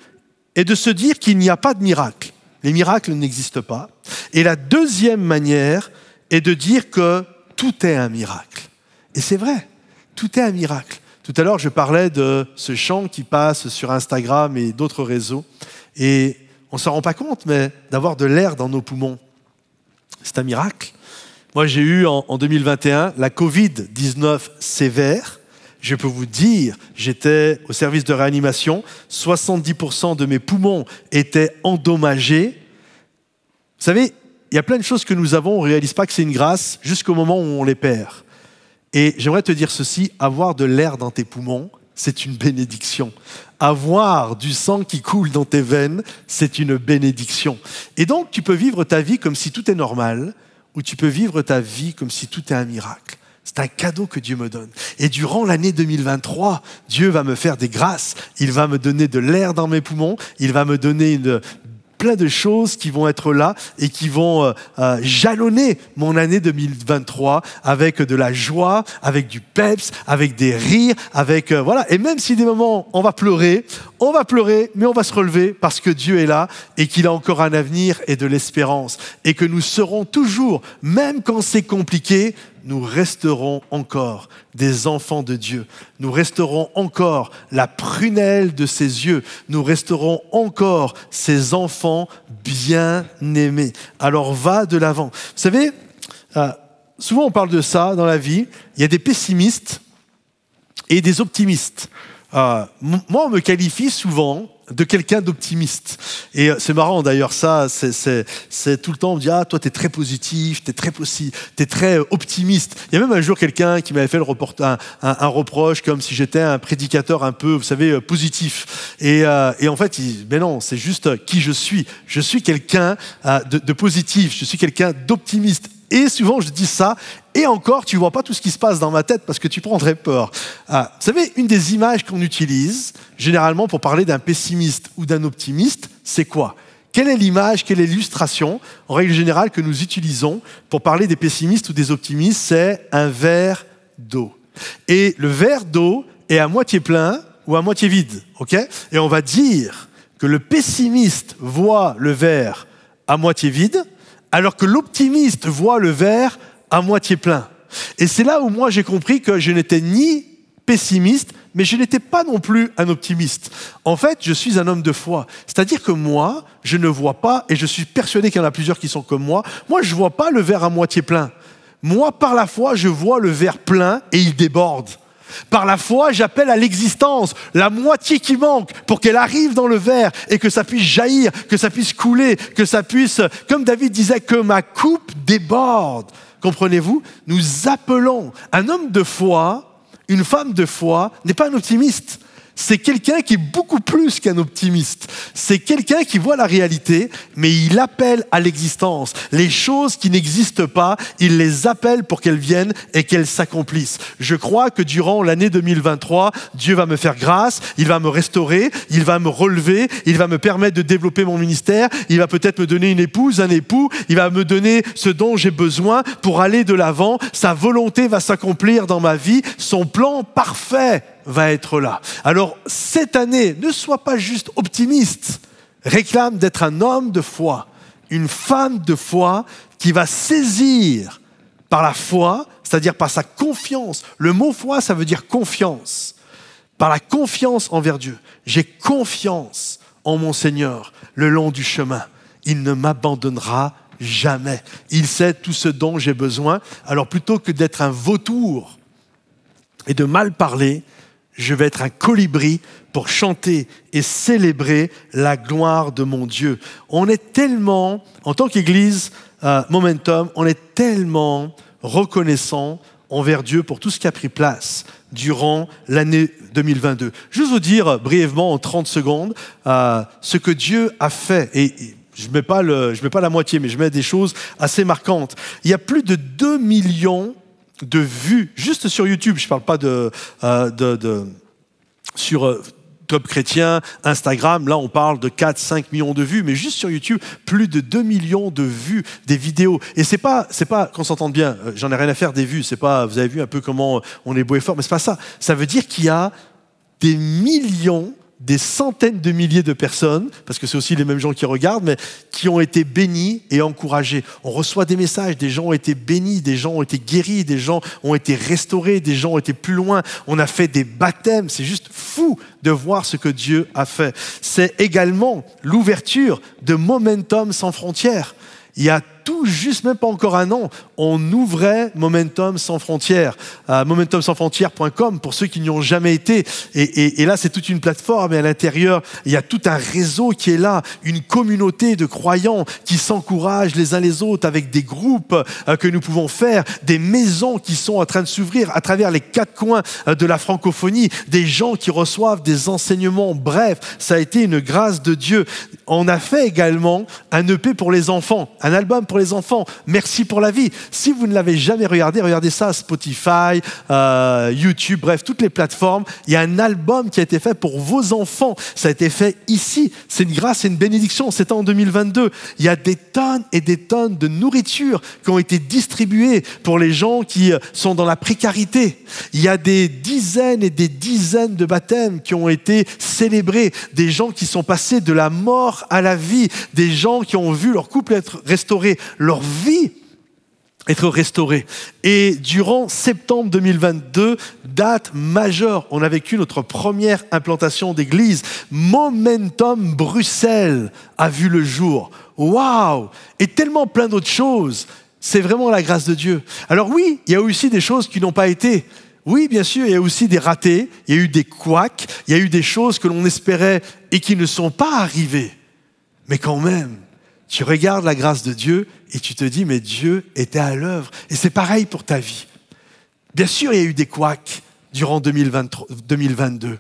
est de se dire qu'il n'y a pas de miracle. Les miracles n'existent pas. Et la deuxième manière est de dire que tout est un miracle. Et c'est vrai, tout est un miracle. Tout à l'heure, je parlais de ce chant qui passe sur Instagram et d'autres réseaux. Et on ne s'en rend pas compte, mais d'avoir de l'air dans nos poumons, c'est un miracle. Moi, j'ai eu en deux mille vingt et un la covid dix-neuf sévère. Je peux vous dire, j'étais au service de réanimation, soixante-dix pour cent de mes poumons étaient endommagés. Vous savez, il y a plein de choses que nous avons, on ne réalise pas que c'est une grâce jusqu'au moment où on les perd. Et j'aimerais te dire ceci, avoir de l'air dans tes poumons, c'est une bénédiction. Avoir du sang qui coule dans tes veines, c'est une bénédiction. Et donc, tu peux vivre ta vie comme si tout est normal, ou tu peux vivre ta vie comme si tout est un miracle. C'est un cadeau que Dieu me donne. Et durant l'année deux mille vingt-trois, Dieu va me faire des grâces. Il va me donner de l'air dans mes poumons. Il va me donner une, plein de choses qui vont être là et qui vont euh, euh, jalonner mon année deux mille vingt-trois avec de la joie, avec du peps, avec des rires, avec... Euh, voilà. Et même si des moments, on va pleurer, on va pleurer, mais on va se relever parce que Dieu est là et qu'il a encore un avenir et de l'espérance. Et que nous serons toujours, même quand c'est compliqué, nous resterons encore des enfants de Dieu. Nous resterons encore la prunelle de ses yeux. Nous resterons encore ses enfants bien-aimés. Alors va de l'avant. Vous savez, euh, souvent on parle de ça dans la vie. Il y a des pessimistes et des optimistes. Euh, moi, on me qualifie souvent de quelqu'un d'optimiste. Et c'est marrant d'ailleurs, ça, c'est tout le temps, on me dit « Ah, toi, t'es très positif, t'es très, t'es très optimiste. » Il y a même un jour quelqu'un qui m'avait fait le report, un, un, un reproche comme si j'étais un prédicateur un peu, vous savez, positif. Et, euh, et en fait, il, mais non, c'est juste qui je suis. Je suis quelqu'un euh, de, de positif, je suis quelqu'un d'optimiste. Et souvent, je dis ça, et encore, tu ne vois pas tout ce qui se passe dans ma tête parce que tu prendrais peur. Ah, vous savez, une des images qu'on utilise, généralement, pour parler d'un pessimiste ou d'un optimiste, c'est quoi? Quelle est l'image, quelle est l'illustration, en règle générale, que nous utilisons pour parler des pessimistes ou des optimistes? C'est un verre d'eau. Et le verre d'eau est à moitié plein ou à moitié vide. Okay? Et on va dire que le pessimiste voit le verre à moitié vide, alors que l'optimiste voit le verre à moitié plein. Et c'est là où moi j'ai compris que je n'étais ni pessimiste, mais je n'étais pas non plus un optimiste. En fait, je suis un homme de foi. C'est-à-dire que moi, je ne vois pas, et je suis persuadé qu'il y en a plusieurs qui sont comme moi, moi je ne vois pas le verre à moitié plein. Moi, par la foi, je vois le verre plein et il déborde. Par la foi, j'appelle à l'existence la moitié qui manque pour qu'elle arrive dans le verre et que ça puisse jaillir, que ça puisse couler, que ça puisse, comme David disait, que ma coupe déborde. Comprenez-vous? Nous appelons un homme de foi, une femme de foi, n'est pas un optimiste. C'est quelqu'un qui est beaucoup plus qu'un optimiste. C'est quelqu'un qui voit la réalité, mais il appelle à l'existence. Les choses qui n'existent pas, il les appelle pour qu'elles viennent et qu'elles s'accomplissent. Je crois que durant l'année deux mille vingt-trois, Dieu va me faire grâce, il va me restaurer, il va me relever, il va me permettre de développer mon ministère, il va peut-être me donner une épouse, un époux, il va me donner ce dont j'ai besoin pour aller de l'avant. Sa volonté va s'accomplir dans ma vie, son plan parfait va être là. Alors, cette année, ne sois pas juste optimiste. Réclame d'être un homme de foi, une femme de foi qui va saisir par la foi, c'est-à-dire par sa confiance. Le mot foi, ça veut dire confiance. Par la confiance envers Dieu. J'ai confiance en mon Seigneur le long du chemin. Il ne m'abandonnera jamais. Il sait tout ce dont j'ai besoin. Alors, plutôt que d'être un vautour et de mal parler, je vais être un colibri pour chanter et célébrer la gloire de mon Dieu. On est tellement, en tant qu'Église euh, Momentum, on est tellement reconnaissant envers Dieu pour tout ce qui a pris place durant l'année deux mille vingt-deux. Je vais vous dire brièvement, en trente secondes, euh, ce que Dieu a fait. Et, et je ne mets pas le, je mets pas la moitié, mais je mets des choses assez marquantes. Il y a plus de deux millions de vues, juste sur YouTube. Je ne parle pas de... Euh, de, de sur... Euh, Club Chrétien, Instagram, là on parle de quatre à cinq millions de vues, mais juste sur YouTube, plus de deux millions de vues des vidéos. Et c'est pas, c'est pas qu'on s'entende bien, j'en ai rien à faire des vues, c'est pas, vous avez vu un peu comment on est beau et fort, mais c'est pas ça. Ça veut dire qu'il y a des millions, des centaines de milliers de personnes, parce que c'est aussi les mêmes gens qui regardent, mais qui ont été bénis et encouragés. On reçoit des messages, des gens ont été bénis, des gens ont été guéris, des gens ont été restaurés, des gens ont été plus loin. On a fait des baptêmes, c'est juste fou de voir ce que Dieu a fait. C'est également l'ouverture de Momentum Sans Frontières. Il y a tout juste, même pas encore un an, on ouvrait Momentum Sans Frontières, euh, momentum sans frontières point com pour ceux qui n'y ont jamais été. Et, et, et là, c'est toute une plateforme et à l'intérieur, il y a tout un réseau qui est là, une communauté de croyants qui s'encouragent les uns les autres avec des groupes euh, que nous pouvons faire, des maisons qui sont en train de s'ouvrir à travers les quatre coins euh, de la francophonie, des gens qui reçoivent des enseignements. Bref, ça a été une grâce de Dieu. On a fait également un E P pour les enfants, un album pour les enfants. Merci pour la vie. Si vous ne l'avez jamais regardé, regardez ça, Spotify, euh, YouTube, bref, toutes les plateformes. Il y a un album qui a été fait pour vos enfants. Ça a été fait ici. C'est une grâce, c'est une bénédiction. C'était en deux mille vingt-deux. Il y a des tonnes et des tonnes de nourriture qui ont été distribuées pour les gens qui sont dans la précarité. Il y a des dizaines et des dizaines de baptêmes qui ont été célébrés. Des gens qui sont passés de la mort à la vie. Des gens qui ont vu leur couple être restauré. Leur vie être restaurée. Et durant septembre deux mille vingt-deux, date majeure, on a vécu notre première implantation d'église. Momentum Bruxelles a vu le jour. Waouh! Et tellement plein d'autres choses. C'est vraiment la grâce de Dieu. Alors oui, il y a aussi des choses qui n'ont pas été. Oui, bien sûr, il y a aussi des ratés, il y a eu des couacs, il y a eu des choses que l'on espérait et qui ne sont pas arrivées. Mais quand même, tu regardes la grâce de Dieu et tu te dis, mais Dieu était à l'œuvre. Et c'est pareil pour ta vie. Bien sûr, il y a eu des couacs durant deux mille vingt-trois, deux mille vingt-deux,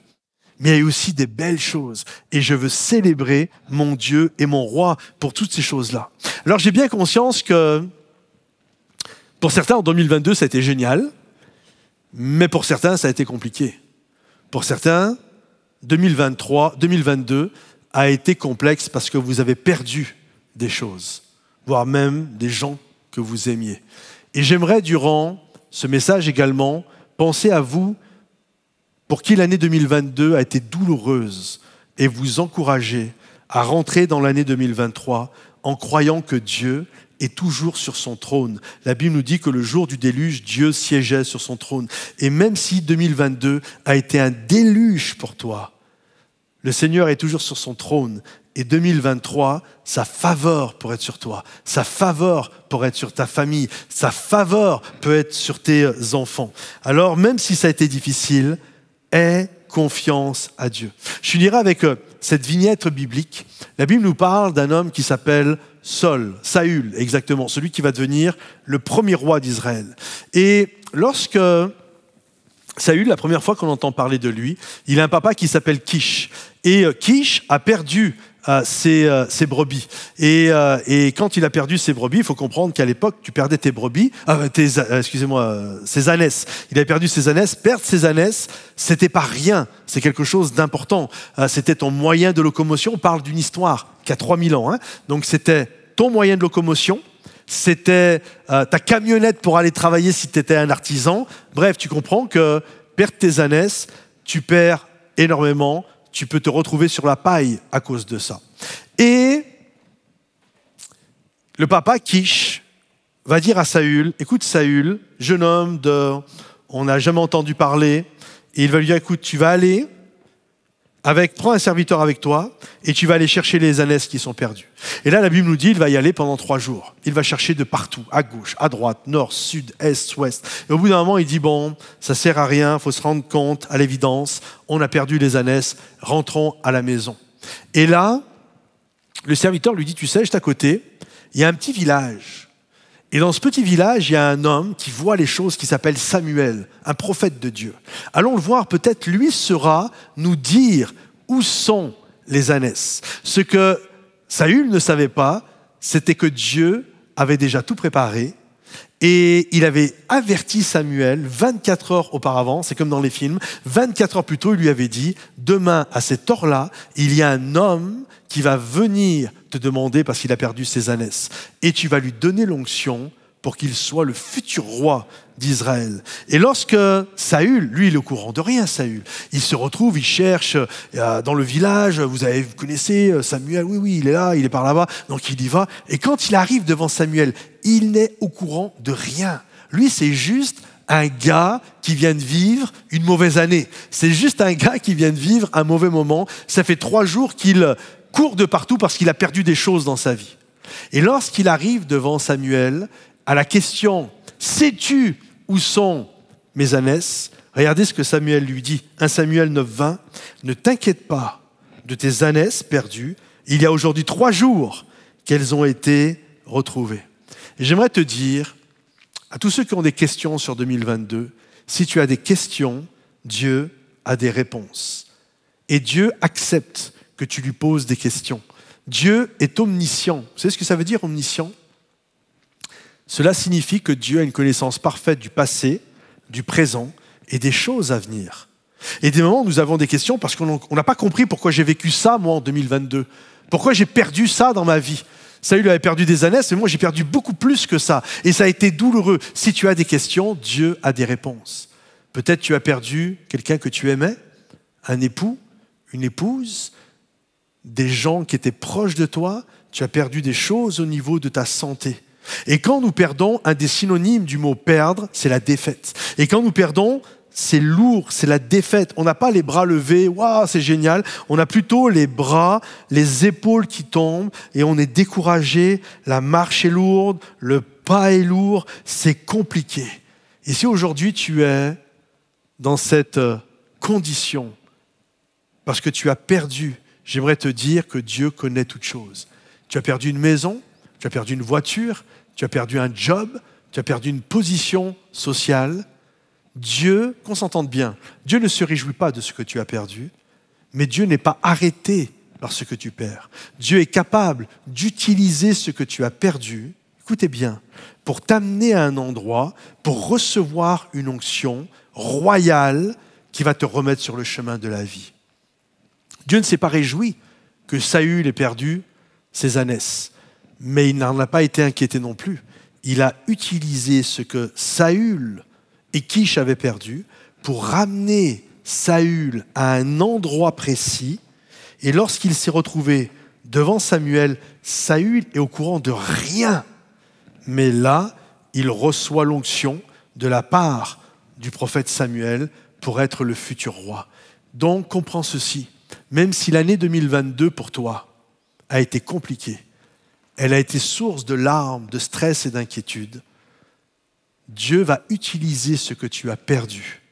mais il y a eu aussi des belles choses. Et je veux célébrer mon Dieu et mon roi pour toutes ces choses-là. Alors, j'ai bien conscience que pour certains, en deux mille vingt-deux, ça a été génial, mais pour certains, ça a été compliqué. Pour certains, deux mille vingt-trois, deux mille vingt-deux a été complexe parce que vous avez perdu des choses, voire même des gens que vous aimiez. Et j'aimerais, durant ce message également, penser à vous pour qui l'année deux mille vingt-deux a été douloureuse et vous encourager à rentrer dans l'année deux mille vingt-trois en croyant que Dieu est toujours sur son trône. La Bible nous dit que le jour du déluge, Dieu siégeait sur son trône. Et même si deux mille vingt-deux a été un déluge pour toi, le Seigneur est toujours sur son trône. Et deux mille vingt-trois, sa faveur pour être sur toi, sa faveur pour être sur ta famille, sa faveur peut être sur tes enfants. Alors, même si ça a été difficile, aie confiance à Dieu. Je finirai avec euh, cette vignette biblique. La Bible nous parle d'un homme qui s'appelle Saül, Saül exactement, celui qui va devenir le premier roi d'Israël. Et lorsque Saül, la première fois qu'on entend parler de lui, il a un papa qui s'appelle Kish. Et euh, Kish a perdu Euh, ses, euh, ses brebis. Et, euh, et quand il a perdu ses brebis, il faut comprendre qu'à l'époque, tu perdais tes brebis, euh, tes, euh, excusez-moi, euh, ses ânesses. Il avait perdu ses ânesses. Perdre ses ânesses, c'était pas rien. C'est quelque chose d'important. Euh, c'était ton moyen de locomotion. On parle d'une histoire qui a trois mille ans. Hein. Donc c'était ton moyen de locomotion. C'était euh, ta camionnette pour aller travailler si tu étais un artisan. Bref, tu comprends que perdre tes ânesses, tu perds énormément. Tu peux te retrouver sur la paille à cause de ça. Et le papa, Kish, va dire à Saül, écoute Saül, jeune homme de, on n'a jamais entendu parler, et il va lui dire, écoute, tu vas aller, avec, prends un serviteur avec toi et tu vas aller chercher les ânesses qui sont perdues. Et là, la Bible nous dit, il va y aller pendant trois jours. Il va chercher de partout, à gauche, à droite, nord, sud, est, ouest. Et au bout d'un moment, il dit, bon, ça sert à rien, il faut se rendre compte, à l'évidence, on a perdu les ânesses, rentrons à la maison. Et là, le serviteur lui dit, tu sais, juste à côté, il y a un petit village. Et dans ce petit village, il y a un homme qui voit les choses qui s'appelle Samuel, un prophète de Dieu. Allons le voir, peut-être lui saura nous dire où sont les ânesses. Ce que Saül ne savait pas, c'était que Dieu avait déjà tout préparé et il avait averti Samuel vingt-quatre heures auparavant, c'est comme dans les films, vingt-quatre heures plus tôt, il lui avait dit « Demain, à cette heure-là, il y a un homme qui va venir te demander parce qu'il a perdu ses ânesses. Et tu vas lui donner l'onction pour qu'il soit le futur roi d'Israël. » Et lorsque Saül, lui, il est au courant de rien, Saül, il se retrouve, il cherche dans le village, vous, avez, vous connaissez Samuel, oui, oui, il est là, il est par là-bas, donc il y va. Et quand il arrive devant Samuel, il n'est au courant de rien. Lui, c'est juste un gars qui vient de vivre une mauvaise année. C'est juste un gars qui vient de vivre un mauvais moment. Ça fait trois jours qu'il court de partout parce qu'il a perdu des choses dans sa vie. Et lorsqu'il arrive devant Samuel, à la question « Sais-tu où sont mes ânesses ?» Regardez ce que Samuel lui dit. un Samuel neuf, vingt. « Ne t'inquiète pas de tes ânesses perdues. Il y a aujourd'hui trois jours qu'elles ont été retrouvées. » Et j'aimerais te dire, à tous ceux qui ont des questions sur deux mille vingt-deux, si tu as des questions, Dieu a des réponses. Et Dieu accepte que tu lui poses des questions. Dieu est omniscient. Vous savez ce que ça veut dire, omniscient? Cela signifie que Dieu a une connaissance parfaite du passé, du présent et des choses à venir. Et des moments où nous avons des questions parce qu'on n'a pas compris pourquoi j'ai vécu ça, moi, en deux mille vingt-deux. Pourquoi j'ai perdu ça dans ma vie? Saül avait perdu des ânesses, mais moi, j'ai perdu beaucoup plus que ça. Et ça a été douloureux. Si tu as des questions, Dieu a des réponses. Peut-être tu as perdu quelqu'un que tu aimais, un époux, une épouse, des gens qui étaient proches de toi, tu as perdu des choses au niveau de ta santé. Et quand nous perdons, un des synonymes du mot « perdre », c'est la défaite. Et quand nous perdons, c'est lourd, c'est la défaite. On n'a pas les bras levés, waouh, c'est génial. On a plutôt les bras, les épaules qui tombent et on est découragé. La marche est lourde, le pas est lourd, c'est compliqué. Et si aujourd'hui tu es dans cette condition, parce que tu as perdu, j'aimerais te dire que Dieu connaît toutes choses. Tu as perdu une maison, tu as perdu une voiture, tu as perdu un job, tu as perdu une position sociale. Dieu, qu'on s'entende bien, Dieu ne se réjouit pas de ce que tu as perdu, mais Dieu n'est pas arrêté par ce que tu perds. Dieu est capable d'utiliser ce que tu as perdu, écoutez bien, pour t'amener à un endroit, pour recevoir une onction royale qui va te remettre sur le chemin de la vie. Dieu ne s'est pas réjoui que Saül ait perdu ses ânesses, mais il n'en a pas été inquiété non plus. Il a utilisé ce que Saül et Kish avaient perdu pour ramener Saül à un endroit précis. Et lorsqu'il s'est retrouvé devant Samuel, Saül est au courant de rien. Mais là, il reçoit l'onction de la part du prophète Samuel pour être le futur roi. Donc, comprends ceci. Même si l'année deux mille vingt-deux pour toi a été compliquée, elle a été source de larmes, de stress et d'inquiétude, Dieu va utiliser ce que tu as perdu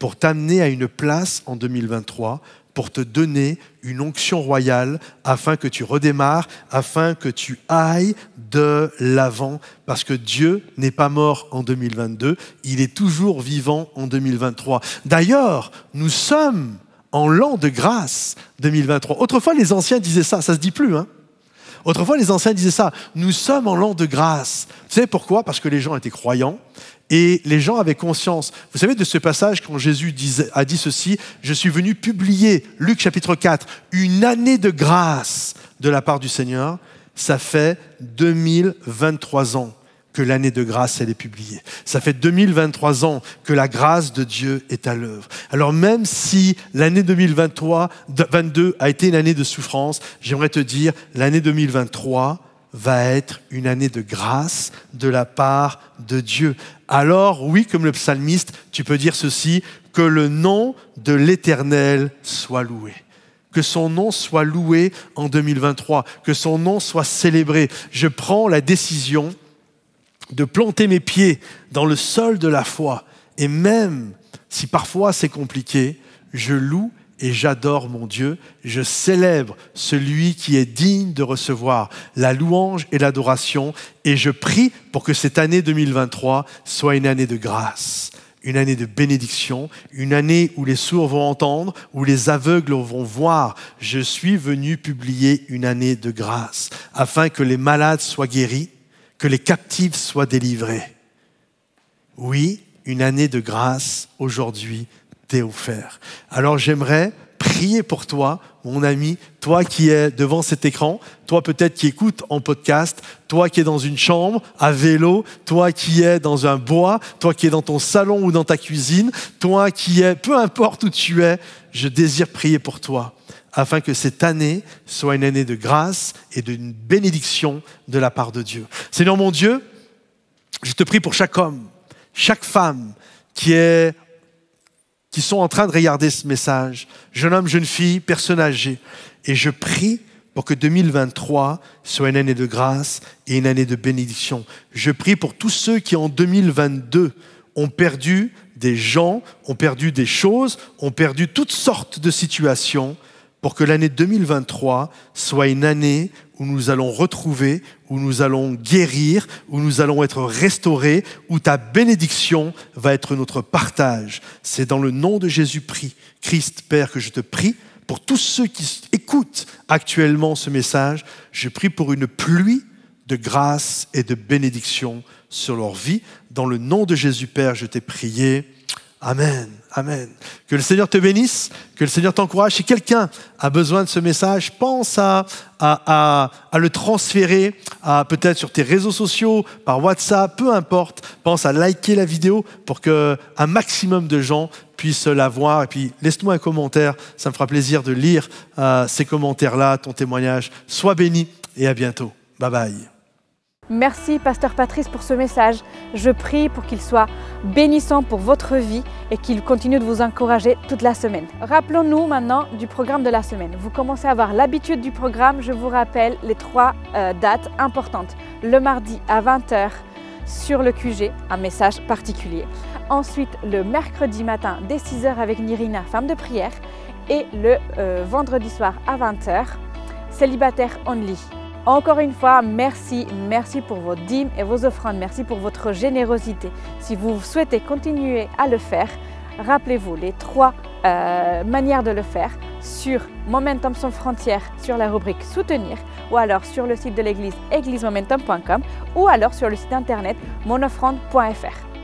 pour t'amener à une place en deux mille vingt-trois, pour te donner une onction royale afin que tu redémarres, afin que tu ailles de l'avant. Parce que Dieu n'est pas mort en deux mille vingt-deux, il est toujours vivant en deux mille vingt-trois. D'ailleurs, nous sommes en l'an de grâce deux mille vingt-trois. Autrefois, les anciens disaient ça, ça ne se dit plus, hein? Autrefois, les anciens disaient ça, nous sommes en l'an de grâce. Vous savez pourquoi? Parce que les gens étaient croyants et les gens avaient conscience. Vous savez de ce passage quand Jésus disait, a dit ceci, « Je suis venu publier, Luc chapitre quatre, une année de grâce de la part du Seigneur. » Ça fait deux mille vingt-trois ans que l'année de grâce, elle est publiée. Ça fait deux mille vingt-trois ans que la grâce de Dieu est à l'œuvre. Alors même si l'année deux mille vingt-deux a été une année de souffrance, j'aimerais te dire, l'année deux mille vingt-trois va être une année de grâce de la part de Dieu. Alors oui, comme le psalmiste, tu peux dire ceci, que le nom de l'Éternel soit loué. Que son nom soit loué en deux mille vingt-trois, que son nom soit célébré. Je prends la décision de planter mes pieds dans le sol de la foi. Et même si parfois c'est compliqué, je loue et j'adore mon Dieu, je célèbre celui qui est digne de recevoir la louange et l'adoration, et je prie pour que cette année deux mille vingt-trois soit une année de grâce, une année de bénédiction, une année où les sourds vont entendre, où les aveugles vont voir. Je suis venu publier une année de grâce, afin que les malades soient guéris, que les captifs soient délivrés. Oui, une année de grâce aujourd'hui t'est offerte. Alors j'aimerais prier pour toi, mon ami, toi qui es devant cet écran, toi peut-être qui écoutes en podcast, toi qui es dans une chambre, à vélo, toi qui es dans un bois, toi qui es dans ton salon ou dans ta cuisine, toi qui es, peu importe où tu es, je désire prier pour toi, afin que cette année soit une année de grâce et d'une bénédiction de la part de Dieu. Seigneur mon Dieu, je te prie pour chaque homme, chaque femme qui est qui sont en train de regarder ce message, jeune homme, jeune fille, personne âgée. Et je prie pour que deux mille vingt-trois soit une année de grâce et une année de bénédiction. Je prie pour tous ceux qui, en deux mille vingt-deux, ont perdu des gens, ont perdu des choses, ont perdu toutes sortes de situations, pour que l'année deux mille vingt-trois soit une année où nous allons retrouver, où nous allons guérir, où nous allons être restaurés, où ta bénédiction va être notre partage. C'est dans le nom de Jésus-Christ, Père, que je te prie. Pour tous ceux qui écoutent actuellement ce message, je prie pour une pluie de grâce et de bénédiction sur leur vie. Dans le nom de Jésus, Père, je t'ai prié. Amen. Amen. Que le Seigneur te bénisse, que le Seigneur t'encourage. Si quelqu'un a besoin de ce message, pense à, à, à, à le transférer, peut-être sur tes réseaux sociaux, par WhatsApp, peu importe. Pense à liker la vidéo pour qu'un maximum de gens puissent la voir. Et puis, laisse-nous un commentaire. Ça me fera plaisir de lire euh, ces commentaires-là, ton témoignage. Sois béni et à bientôt. Bye bye. Merci, pasteur Patrice, pour ce message. Je prie pour qu'il soit bénissant pour votre vie et qu'il continue de vous encourager toute la semaine. Rappelons-nous maintenant du programme de la semaine. Vous commencez à avoir l'habitude du programme. Je vous rappelle les trois euh, dates importantes. Le mardi à vingt heures sur le Q G, un message particulier. Ensuite, le mercredi matin dès six heures avec Nirina, femme de prière. Et le euh, vendredi soir à vingt heures, célibataire only. Encore une fois, merci, merci pour vos dîmes et vos offrandes, merci pour votre générosité. Si vous souhaitez continuer à le faire, rappelez-vous les trois euh, manières de le faire sur Momentum Sans Frontières, sur la rubrique Soutenir, ou alors sur le site de l'église, eglise momentum point com, ou alors sur le site internet monofront point F R.